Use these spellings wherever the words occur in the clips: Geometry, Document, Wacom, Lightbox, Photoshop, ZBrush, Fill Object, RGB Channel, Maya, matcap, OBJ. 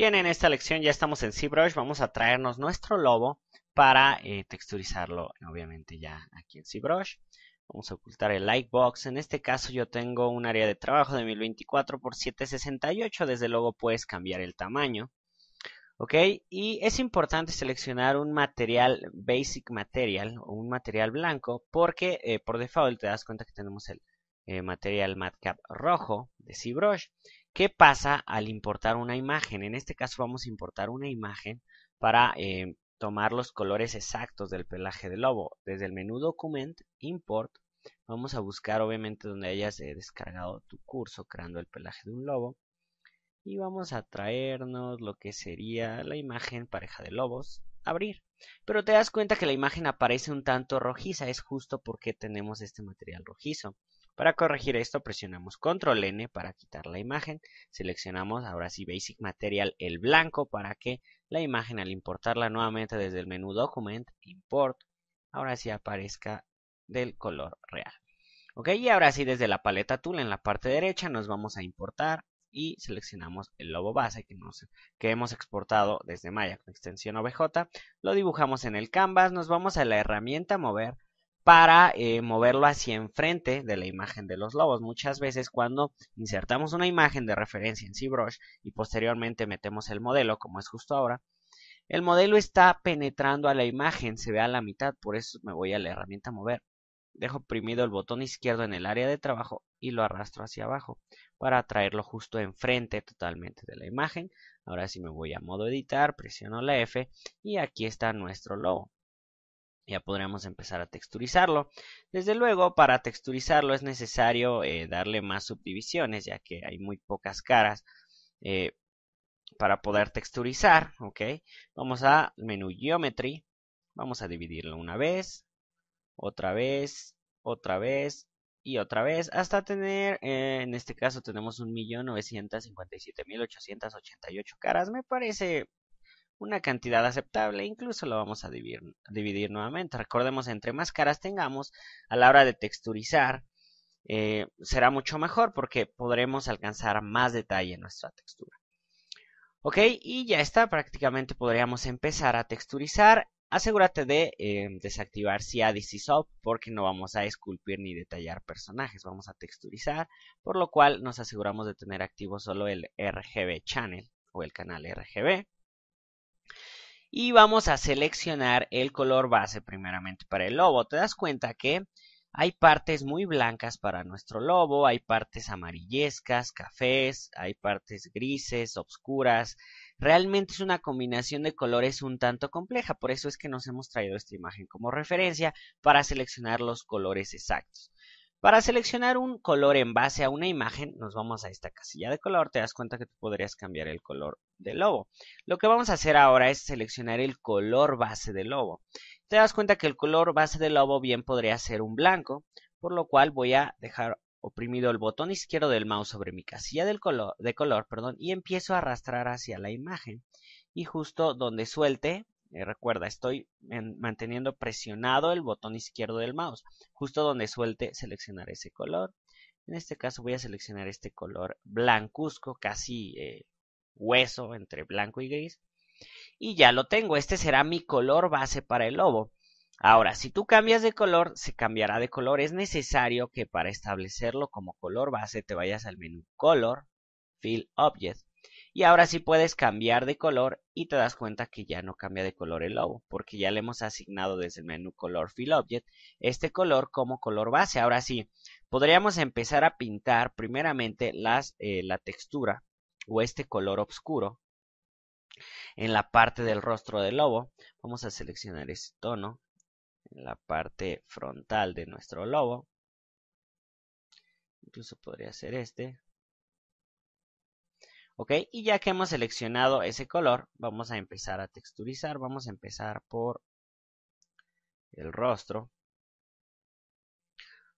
Bien, en esta lección ya estamos en ZBrush. Vamos a traernos nuestro logo para texturizarlo, obviamente, ya aquí en ZBrush. Vamos a ocultar el Lightbox. En este caso yo tengo un área de trabajo de 1024 por 768. Desde luego puedes cambiar el tamaño. Ok, y es importante seleccionar un material, Basic Material, o un material blanco, porque por default te das cuenta que tenemos el material matcap rojo de ZBrush. ¿Qué pasa al importar una imagen? En este caso vamos a importar una imagen para tomar los colores exactos del pelaje del lobo. Desde el menú Document, Import, vamos a buscar obviamente donde hayas descargado tu curso creando el pelaje de un lobo. Y vamos a traernos lo que sería la imagen pareja de lobos, abrir. Pero te das cuenta que la imagen aparece un tanto rojiza, es justo porque tenemos este material rojizo. Para corregir esto presionamos Control N para quitar la imagen. Seleccionamos ahora sí Basic Material, el blanco, para que la imagen al importarla nuevamente desde el menú Document, Import, ahora sí aparezca del color real. Ok, y ahora sí desde la paleta Tool en la parte derecha nos vamos a importar. Y seleccionamos el lobo base que hemos exportado desde Maya con extensión OBJ. Lo dibujamos en el canvas. Nos vamos a la herramienta mover para moverlo hacia enfrente de la imagen de los lobos. Muchas veces cuando insertamos una imagen de referencia en ZBrush y posteriormente metemos el modelo, como es justo ahora, el modelo está penetrando a la imagen, se ve a la mitad. Por eso me voy a la herramienta mover. Dejo oprimido el botón izquierdo en el área de trabajo y lo arrastro hacia abajo para traerlo justo enfrente totalmente de la imagen. Ahora sí me voy a modo editar, presiono la F y aquí está nuestro logo. Ya podremos empezar a texturizarlo. Desde luego, para texturizarlo es necesario darle más subdivisiones, ya que hay muy pocas caras para poder texturizar. ¿Okay? Vamos a menú Geometry, vamos a dividirlo una vez. Otra vez y otra vez hasta tener, en este caso tenemos 1.957.888 caras. Me parece una cantidad aceptable, incluso lo vamos a dividir nuevamente. Recordemos, entre más caras tengamos a la hora de texturizar, será mucho mejor porque podremos alcanzar más detalle en nuestra textura. Ok, y ya está, prácticamente podríamos empezar a texturizar. Asegúrate de desactivar SIA Dissolve porque no vamos a esculpir ni detallar personajes, vamos a texturizar, por lo cual nos aseguramos de tener activo solo el RGB Channel o el canal RGB. Y vamos a seleccionar el color base primeramente para el lobo. Te das cuenta que hay partes muy blancas para nuestro lobo, hay partes amarillescas, cafés, hay partes grises, oscuras. Realmente es una combinación de colores un tanto compleja, por eso es que nos hemos traído esta imagen como referencia para seleccionar los colores exactos. Para seleccionar un color en base a una imagen, nos vamos a esta casilla de color. Te das cuenta que tú podrías cambiar el color del lobo. Lo que vamos a hacer ahora es seleccionar el color base del lobo. Te das cuenta que el color base del lobo bien podría ser un blanco, por lo cual voy a dejar oprimido el botón izquierdo del mouse sobre mi casilla de color, y empiezo a arrastrar hacia la imagen. Y justo donde suelte, recuerda, estoy manteniendo presionado el botón izquierdo del mouse. Justo donde suelte, seleccionar ese color. En este caso voy a seleccionar este color blancuzco, casi hueso entre blanco y gris. Y ya lo tengo, este será mi color base para el lobo. Ahora, si tú cambias de color, se cambiará de color. Es necesario que para establecerlo como color base te vayas al menú Color, Fill Object. Y ahora sí puedes cambiar de color y te das cuenta que ya no cambia de color el lobo, porque ya le hemos asignado desde el menú Color, Fill Object este color como color base. Ahora sí, podríamos empezar a pintar primeramente la textura o este color oscuro en la parte del rostro del lobo. Vamos a seleccionar este tono en la parte frontal de nuestro lobo. Incluso podría ser este. Ok, y ya que hemos seleccionado ese color, vamos a empezar a texturizar. Vamos a empezar por el rostro.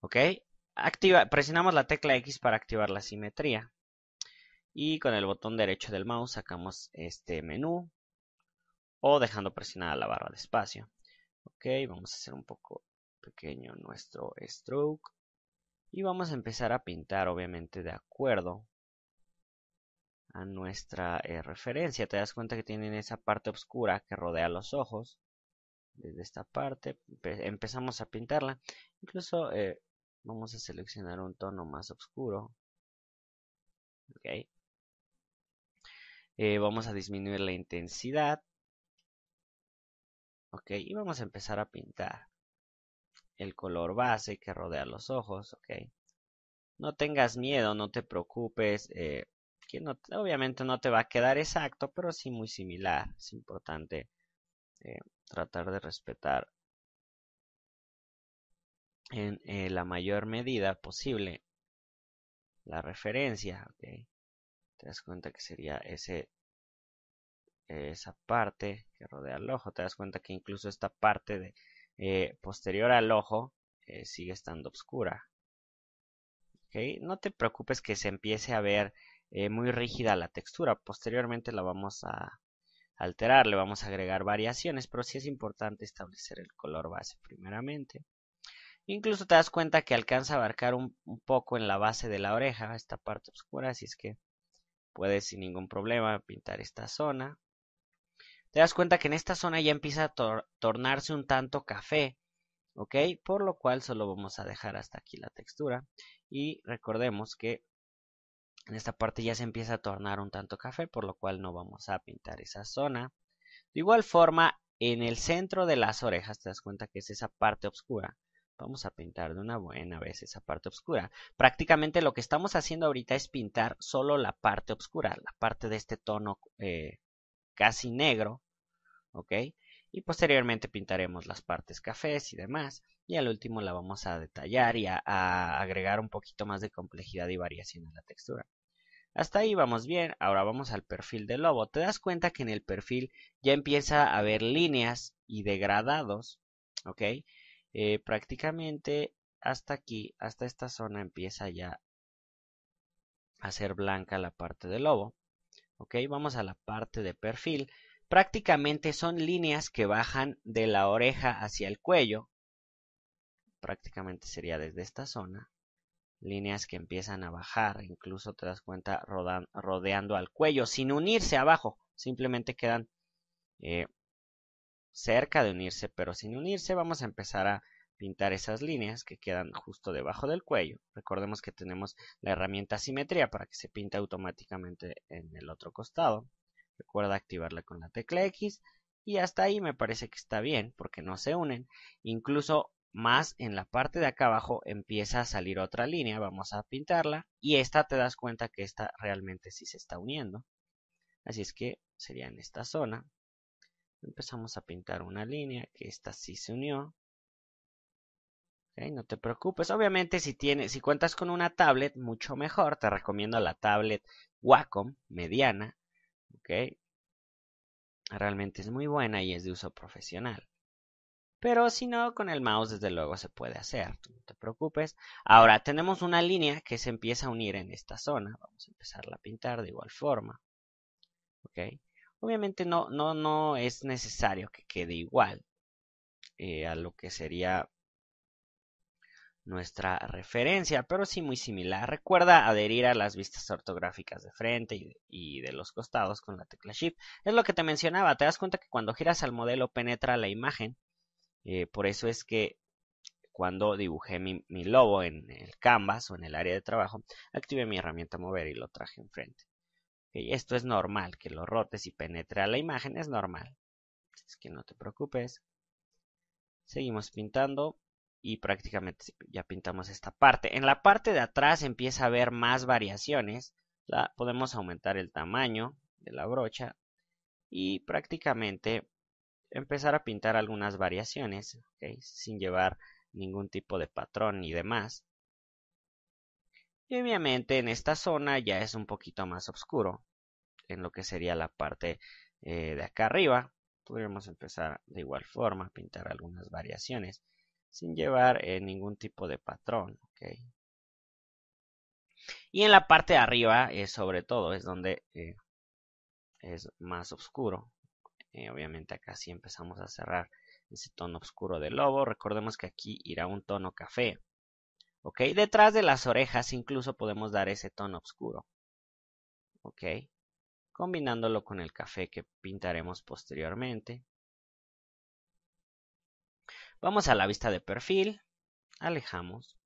Ok, presionamos la tecla X para activar la simetría. Y con el botón derecho del mouse sacamos este menú o dejando presionada la barra de espacio. Ok, vamos a hacer un poco pequeño nuestro stroke. Y vamos a empezar a pintar obviamente de acuerdo a nuestra referencia. Te das cuenta que tienen esa parte oscura que rodea los ojos. Desde esta parte empezamos a pintarla. Incluso vamos a seleccionar un tono más oscuro. Okay. Vamos a disminuir la intensidad. Ok, y vamos a empezar a pintar el color base que rodea los ojos. Ok, no tengas miedo, no te preocupes. Que no, obviamente no te va a quedar exacto, pero sí muy similar. Es importante tratar de respetar en la mayor medida posible la referencia. Ok, te das cuenta que sería esa parte que rodea el ojo. Te das cuenta que incluso esta parte de posterior al ojo sigue estando oscura. ¿Okay? No te preocupes que se empiece a ver muy rígida la textura. Posteriormente la vamos a alterar, le vamos a agregar variaciones, pero sí es importante establecer el color base primeramente. Incluso te das cuenta que alcanza a abarcar un poco en la base de la oreja, esta parte oscura, así es que puedes sin ningún problema pintar esta zona. Te das cuenta que en esta zona ya empieza a tornarse un tanto café, ¿ok? Por lo cual solo vamos a dejar hasta aquí la textura. Y recordemos que en esta parte ya se empieza a tornar un tanto café, por lo cual no vamos a pintar esa zona. De igual forma, en el centro de las orejas te das cuenta que es esa parte oscura. Vamos a pintar de una buena vez esa parte oscura. Prácticamente lo que estamos haciendo ahorita es pintar solo la parte oscura, la parte de este tono casi negro. ¿Ok? Y posteriormente pintaremos las partes cafés y demás. Y al último la vamos a detallar y a agregar un poquito más de complejidad y variación a la textura. Hasta ahí vamos bien. Ahora vamos al perfil del lobo. Te das cuenta que en el perfil ya empieza a haber líneas y degradados. ¿Ok? Prácticamente hasta aquí, hasta esta zona empieza ya a ser blanca la parte del lobo. Ok, vamos a la parte de perfil. Prácticamente son líneas que bajan de la oreja hacia el cuello. Prácticamente sería desde esta zona. Líneas que empiezan a bajar. Incluso te das cuenta rodeando al cuello. Sin unirse abajo. Simplemente quedan cerca de unirse. Pero sin unirse vamos a empezar a pintar esas líneas que quedan justo debajo del cuello. Recordemos que tenemos la herramienta simetría para que se pinte automáticamente en el otro costado. Recuerda activarla con la tecla X. Y hasta ahí me parece que está bien porque no se unen. Incluso más en la parte de acá abajo empieza a salir otra línea. Vamos a pintarla. Y esta te das cuenta que esta realmente sí se está uniendo. Así es que sería en esta zona. Empezamos a pintar una línea que esta sí se unió. Okay, no te preocupes, obviamente si cuentas con una tablet, mucho mejor. Te recomiendo la tablet Wacom, mediana. Okay. Realmente es muy buena y es de uso profesional. Pero si no, con el mouse desde luego se puede hacer, no te preocupes. Ahora tenemos una línea que se empieza a unir en esta zona. Vamos a empezarla a pintar de igual forma. Ok. Obviamente no es necesario que quede igual a lo que sería nuestra referencia, pero sí muy similar. Recuerda adherir a las vistas ortográficas de frente y de los costados con la tecla Shift. Es lo que te mencionaba, te das cuenta que cuando giras al modelo penetra la imagen. Por eso es que cuando dibujé mi logo en el canvas o en el área de trabajo, activé mi herramienta mover y lo traje enfrente. Okay, esto es normal, que lo rotes y penetre a la imagen, es normal. Es que no te preocupes. Seguimos pintando. Y prácticamente ya pintamos esta parte. En la parte de atrás empieza a haber más variaciones. Podemos aumentar el tamaño de la brocha. Y prácticamente empezar a pintar algunas variaciones. ¿Okay? Sin llevar ningún tipo de patrón y demás. Y obviamente en esta zona ya es un poquito más oscuro. En lo que sería la parte de acá arriba. Podríamos empezar de igual forma a pintar algunas variaciones. Sin llevar ningún tipo de patrón. ¿Okay? Y en la parte de arriba, sobre todo, es donde es más oscuro. Obviamente acá sí empezamos a cerrar ese tono oscuro del lobo. Recordemos que aquí irá un tono café. ¿Ok? Detrás de las orejas incluso podemos dar ese tono oscuro. ¿Ok? combinándolo con el café que pintaremos posteriormente. Vamos a la vista de perfil, alejamos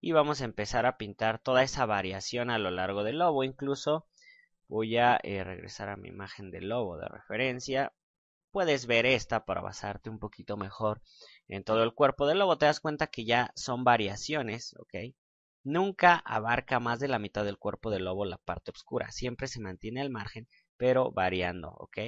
y vamos a empezar a pintar toda esa variación a lo largo del lobo. Incluso voy a regresar a mi imagen del lobo de referencia. Puedes ver esta para basarte un poquito mejor en todo el cuerpo del lobo. Te das cuenta que ya son variaciones, ¿ok? Nunca abarca más de la mitad del cuerpo del lobo la parte oscura. Siempre se mantiene el margen, pero variando, ¿ok?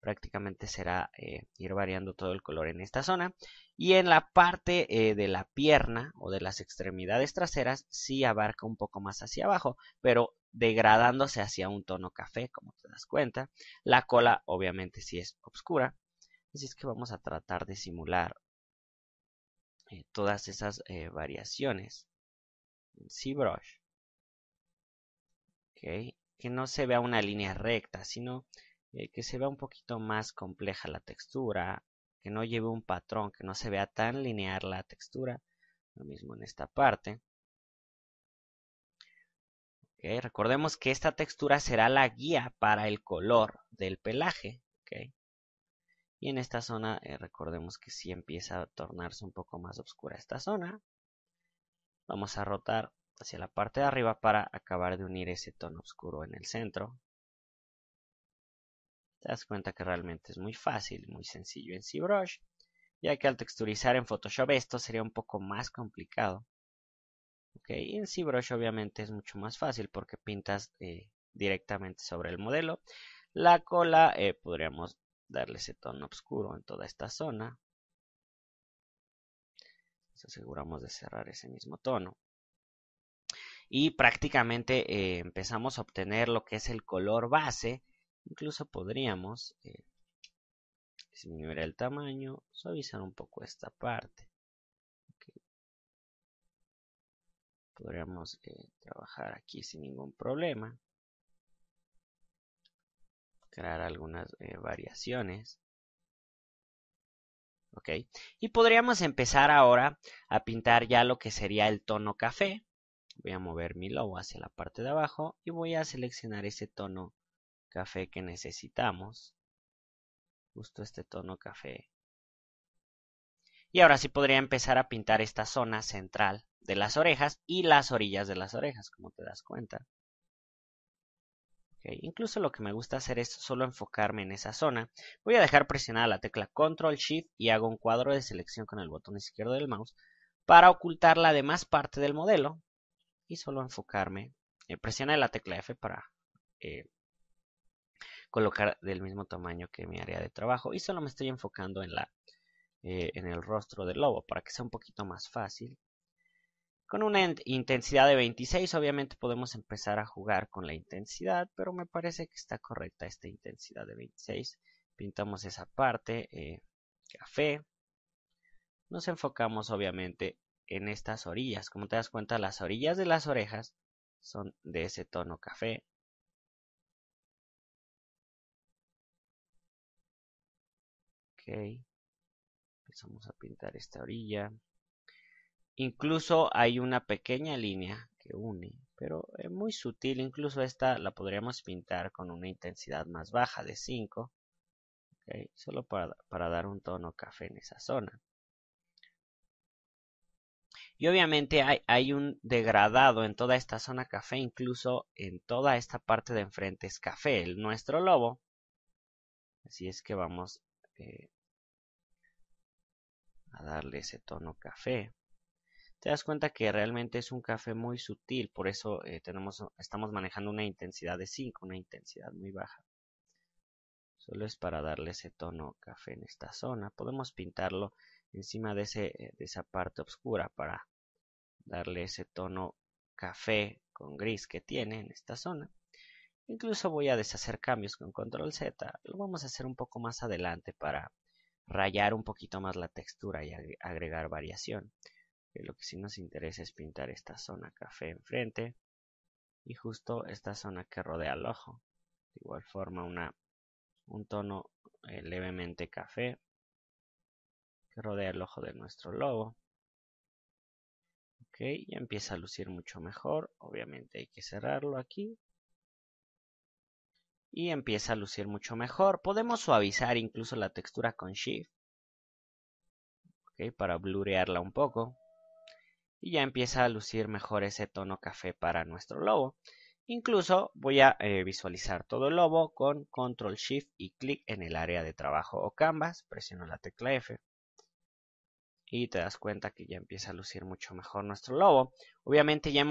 Prácticamente será ir variando todo el color en esta zona. Y en la parte de la pierna o de las extremidades traseras sí abarca un poco más hacia abajo, pero degradándose hacia un tono café, como te das cuenta. La cola obviamente sí es oscura, así es que vamos a tratar de simular todas esas variaciones en ZBrush, ¿okay? Que no se vea una línea recta, sino que se vea un poquito más compleja la textura, que no lleve un patrón, que no se vea tan lineal la textura. Lo mismo en esta parte. Okay, recordemos que esta textura será la guía para el color del pelaje, okay. Y en esta zona recordemos que sí empieza a tornarse un poco más oscura esta zona. Vamos a rotar hacia la parte de arriba para acabar de unir ese tono oscuro en el centro. Te das cuenta que realmente es muy fácil, muy sencillo en ZBrush, ya que al texturizar en Photoshop esto sería un poco más complicado. Okay. Y en ZBrush obviamente es mucho más fácil porque pintas directamente sobre el modelo. La cola podríamos darle ese tono oscuro en toda esta zona. Nos aseguramos de cerrar ese mismo tono. Y prácticamente empezamos a obtener lo que es el color base. Incluso podríamos disminuir el tamaño, suavizar un poco esta parte. Podríamos trabajar aquí sin ningún problema. Crear algunas variaciones. Ok. Y podríamos empezar ahora a pintar ya lo que sería el tono café. Voy a mover mi logo hacia la parte de abajo. Y voy a seleccionar ese tono café que necesitamos. Justo este tono café. Y ahora sí podría empezar a pintar esta zona central de las orejas y las orillas de las orejas, como te das cuenta. Okay. Incluso lo que me gusta hacer es solo enfocarme en esa zona. Voy a dejar presionada la tecla Control Shift y hago un cuadro de selección con el botón izquierdo del mouse para ocultar la demás parte del modelo y solo enfocarme. Presiona la tecla F para colocar del mismo tamaño que mi área de trabajo y solo me estoy enfocando en el rostro del lobo para que sea un poquito más fácil. Con una intensidad de 26, obviamente podemos empezar a jugar con la intensidad, pero me parece que está correcta esta intensidad de 26. Pintamos esa parte, café. Nos enfocamos obviamente en estas orillas. Como te das cuenta, las orillas de las orejas son de ese tono café. Ok. Empezamos a pintar esta orilla. Incluso hay una pequeña línea que une, pero es muy sutil. Incluso esta la podríamos pintar con una intensidad más baja de 5. Okay, solo para dar un tono café en esa zona. Y obviamente hay un degradado en toda esta zona café. Incluso en toda esta parte de enfrente es café, el nuestro lobo. Así es que vamos a darle ese tono café. Te das cuenta que realmente es un café muy sutil, por eso estamos manejando una intensidad de 5, una intensidad muy baja. Solo es para darle ese tono café en esta zona. Podemos pintarlo encima de esa parte oscura para darle ese tono café con gris que tiene en esta zona. Incluso voy a deshacer cambios con Control Z. Lo vamos a hacer un poco más adelante para rayar un poquito más la textura y agregar variación. Lo que sí nos interesa es pintar esta zona café enfrente y justo esta zona que rodea el ojo. De igual forma un tono levemente café que rodea el ojo de nuestro lobo. Ok, ya empieza a lucir mucho mejor. Obviamente hay que cerrarlo aquí. y empieza a lucir mucho mejor. Podemos suavizar incluso la textura con Shift, ¿okay? Para blurearla un poco. Y ya empieza a lucir mejor ese tono café para nuestro lobo. Incluso voy a visualizar todo el lobo con Control Shift y clic en el área de trabajo o Canvas. Presiono la tecla F. Y te das cuenta que ya empieza a lucir mucho mejor nuestro lobo. Obviamente ya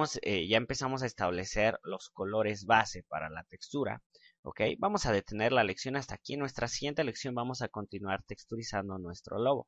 empezamos a establecer los colores base para la textura. ¿Ok? Vamos a detener la lección hasta aquí. En nuestra siguiente lección vamos a continuar texturizando nuestro lobo.